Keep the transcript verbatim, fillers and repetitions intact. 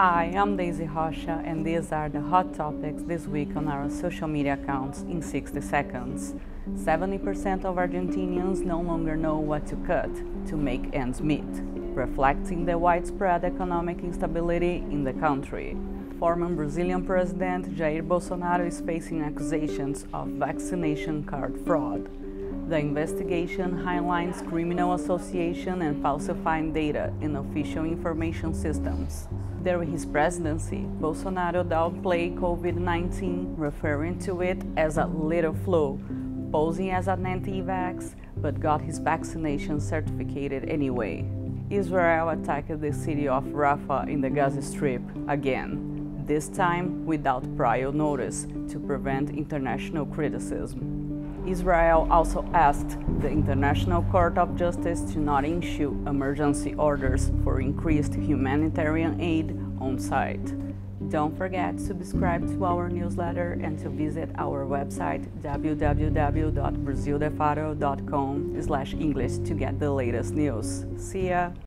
Hi, I'm Daisy Rocha, and these are the hot topics this week on our social media accounts in sixty seconds. seventy percent of Argentinians no longer know what to cut to make ends meet, reflecting the widespread economic instability in the country. Former Brazilian President Jair Bolsonaro is facing accusations of vaccination card fraud. The investigation highlights criminal association and falsifying data in official information systems. During his presidency, Bolsonaro downplayed COVID nineteen, referring to it as a little flu, posing as an anti-vax, but got his vaccination certificate anyway. Israel attacked the city of Rafah in the Gaza Strip again, this time without prior notice to prevent international criticism. Israel also asked the International Court of Justice to not issue emergency orders for increased humanitarian aid on site. Don't forget to subscribe to our newsletter and to visit our website w w w dot brazil defaro dot com slash English to get the latest news. See ya!